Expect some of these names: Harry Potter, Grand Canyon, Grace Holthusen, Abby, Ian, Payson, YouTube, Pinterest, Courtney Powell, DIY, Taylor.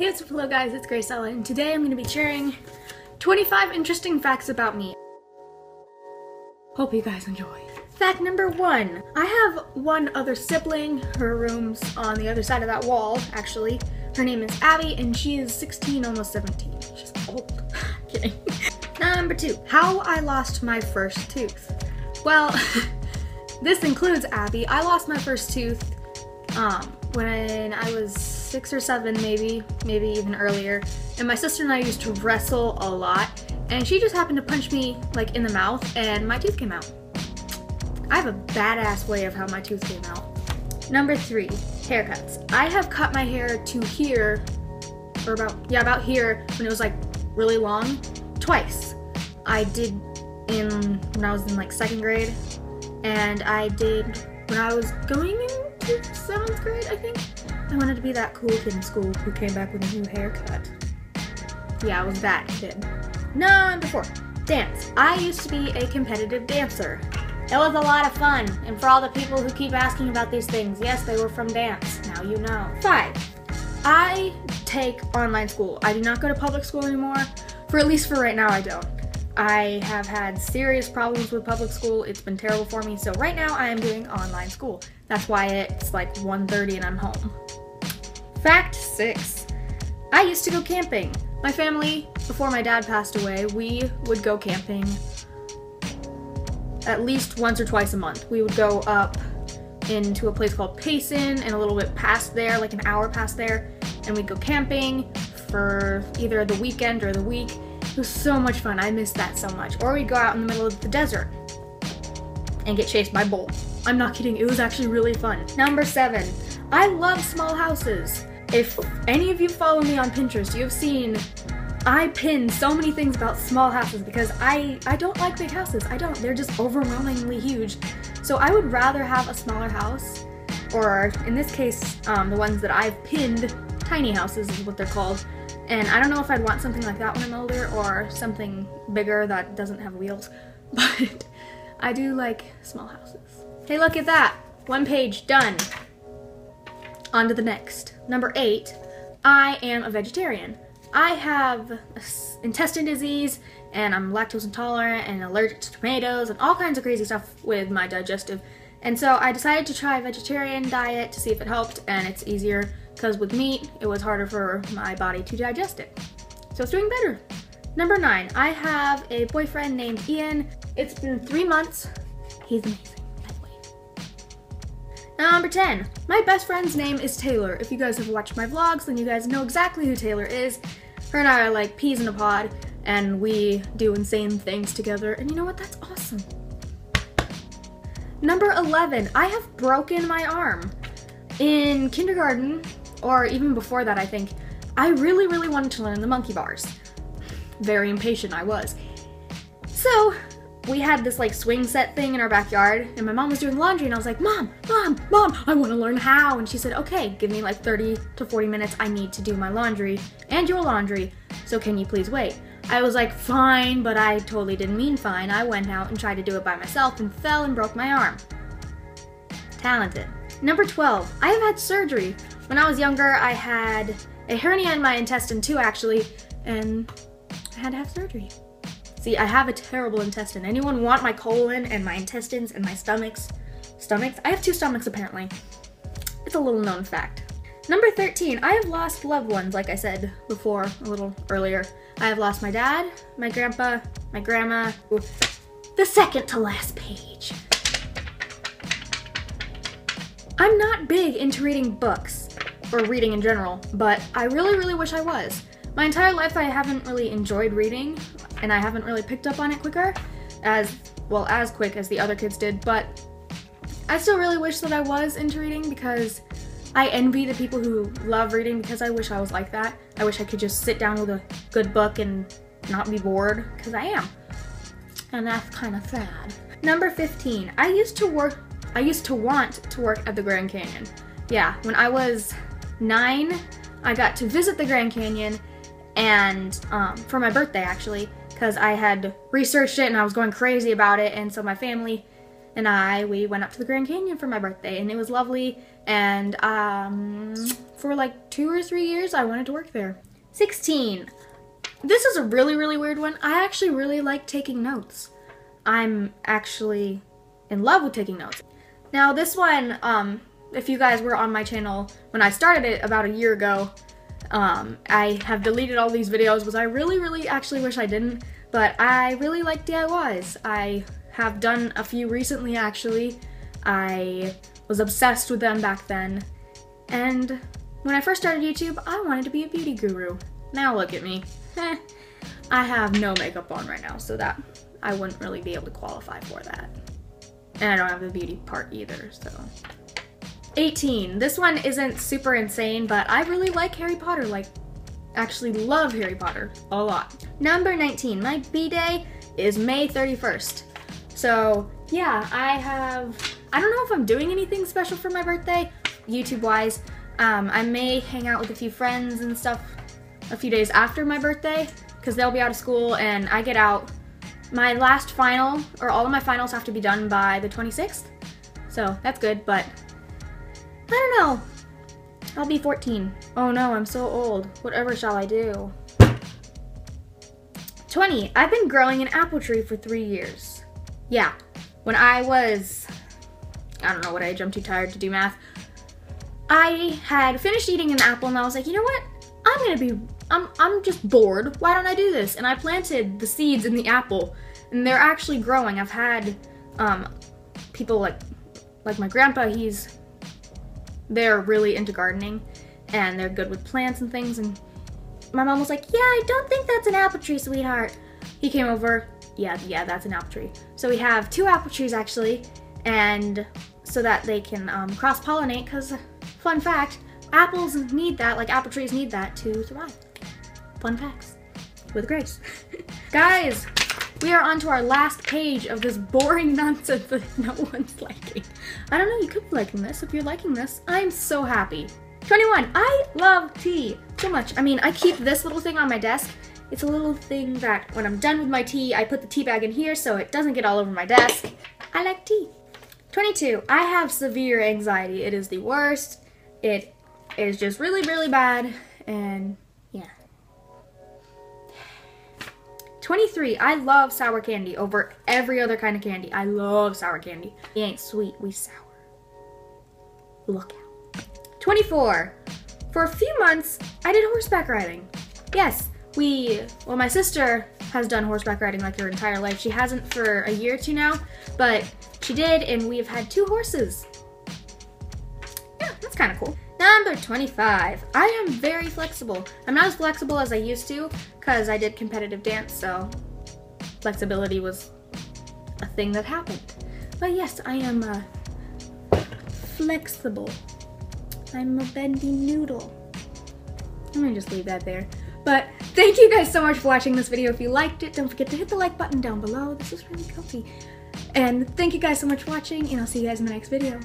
Hey, what's up, hello guys, it's Grace Holthusen, and today I'm going to be sharing 25 interesting facts about me. Hope you guys enjoy. Fact number one, I have one other sibling. Her room's on the other side of that wall, actually. Her name is Abby, and she is 16, almost 17. She's old. Kidding. Number two, how I lost my first tooth. Well, this includes Abby. I lost my first tooth when I was 6 or 7, maybe even earlier, and my sister and I used to wrestle a lot, and she just happened to punch me like in the mouth, and my tooth came out. I have a badass way of how my tooth came out. Number three, haircuts. I have cut my hair to here, or about here, when it was like really long, twice. I did when I was in like 2nd grade, and I did when I was going into 7th grade, I think. I wanted to be that cool kid in school who came back with a new haircut. Yeah, I was that kid. Number four, dance. I used to be a competitive dancer. It was a lot of fun, and for all the people who keep asking about these things, yes, they were from dance, now you know. 5, I take online school. I do not go to public school anymore, at least for right now I don't. I have had serious problems with public school. It's been terrible for me, so right now I am doing online school. That's why it's like 1:30 and I'm home. Fact 6, I used to go camping. My family, before my dad passed away, we would go camping at least once or twice a month. We would go up into a place called Payson and a little bit past there, like an hour past there, and we'd go camping for either the weekend or the week. It was so much fun, I miss that so much. Or we'd go out in the middle of the desert and get chased by bulls. I'm not kidding, it was actually really fun. Number 7, I love small houses. If any of you follow me on Pinterest, you've seen I pin so many things about small houses because I don't like big houses. I don't. They're just overwhelmingly huge. So I would rather have a smaller house, or in this case, the ones that I've pinned, tiny houses is what they're called. And I don't know if I'd want something like that when I'm older, or something bigger that doesn't have wheels, but I do like small houses. Hey, look at that. 1 page, done. On to the next. Number 8, I am a vegetarian. I have intestine disease, and I'm lactose intolerant and allergic to tomatoes and all kinds of crazy stuff with my digestive. And so I decided to try a vegetarian diet to see if it helped, and it's easier because with meat, it was harder for my body to digest it. So it's doing better. Number 9, I have a boyfriend named Ian. It's been 3 months. He's amazing. Number 10, my best friend's name is Taylor. If you guys have watched my vlogs, then you guys know exactly who Taylor is. Her and I are like peas in a pod, and we do insane things together, and you know what, that's awesome. Number 11, I have broken my arm. In kindergarten, or even before that I think, I really wanted to learn the monkey bars. Very impatient I was. So, we had this like swing set thing in our backyard, and my mom was doing laundry, and I was like, Mom, I want to learn how. And she said, okay, give me like 30 to 40 minutes. I need to do my laundry and your laundry, so can you please wait? I was like, fine, but I totally didn't mean fine. I went out and tried to do it by myself and fell and broke my arm. Talented. Number 12, I have had surgery. When I was younger, I had a hernia in my intestine too, actually, and I had to have surgery. See, I have a terrible intestine. Anyone want my colon and my intestines and my stomachs? Stomachs? I have 2 stomachs, apparently. It's a little known fact. Number 13, I have lost loved ones, like I said before, a little earlier. I have lost my dad, my grandpa, my grandma. The 2nd to last page. I'm not big into reading books, or reading in general, but I really wish I was. My entire life I haven't really enjoyed reading, and I haven't really picked up on it as quick as the other kids did, but I still really wish that I was into reading, because I envy the people who love reading, because I wish I was like that. I wish I could just sit down with a good book and not be bored, because I am, and that's kind of sad. Number 15, I used to want to work at the Grand Canyon. Yeah, when I was 9, I got to visit the Grand Canyon, and for my birthday, actually, because I had researched it and I was going crazy about it, and so my family and I, we went up to the Grand Canyon for my birthday, and it was lovely, and for like 2 or 3 years I wanted to work there. 16. This is a really, really weird one. I actually really like taking notes. I'm actually in love with taking notes. Now this one, if you guys were on my channel when I started it about a year ago, I have deleted all these videos, which I really, really actually wish I didn't, but I really like DIYs. I have done a few recently actually. I was obsessed with them back then. And when I first started YouTube, I wanted to be a beauty guru. Now look at me. I have no makeup on right now, so that I wouldn't really be able to qualify for that. And I don't have the beauty part either, so. 18. This one isn't super insane, but I really like Harry Potter. Like, actually love Harry Potter a lot. Number 19. My B-Day is May 31st. So, yeah, I don't know if I'm doing anything special for my birthday, YouTube-wise. I may hang out with a few friends and stuff a few days after my birthday, because they'll be out of school and I get out. My last final, or all of my finals, have to be done by the 26th, so that's good, but I don't know. I'll be 14. Oh no, I'm so old. Whatever shall I do? 20. I've been growing an apple tree for 3 years. Yeah, when I was, I don't know what age, I'm too tired to do math. I had finished eating an apple and I was like, you know what? I'm just bored. Why don't I do this? And I planted the seeds in the apple, and they're actually growing. I've had people like my grandpa. They're really into gardening, and they're good with plants and things. And my mom was like, "Yeah, I don't think that's an apple tree, sweetheart." He came over. Yeah, that's an apple tree. So we have 2 apple trees actually, and so that they can cross-pollinate. Cause fun fact. Apples need that, like apple trees need that to survive. Fun facts with Grace. Guys, we are on to our last page of this boring nonsense that no one's liking. I don't know, you could be liking this. If you're liking this, I'm so happy. 21, I love tea so much. I mean, I keep this little thing on my desk. It's a little thing that when I'm done with my tea, I put the tea bag in here so it doesn't get all over my desk. I like tea. 22, I have severe anxiety. It is the worst. It is just really, really bad, and yeah. 23, I love sour candy over every other kind of candy. I love sour candy. We ain't sweet, we sour. Look out. 24, for a few months, I did horseback riding. Yes, well, my sister has done horseback riding like her entire life. She hasn't for a year or two now, but she did, and we've had 2 horses. Yeah, that's kind of cool. Number 25, I am very flexible. I'm not as flexible as I used to because I did competitive dance, so flexibility was a thing that happened. But yes, I am flexible. I'm a bendy noodle. I'm gonna just leave that there. But thank you guys so much for watching this video. If you liked it, don't forget to hit the like button down below. This is really comfy. And thank you guys so much for watching, and I'll see you guys in the next video.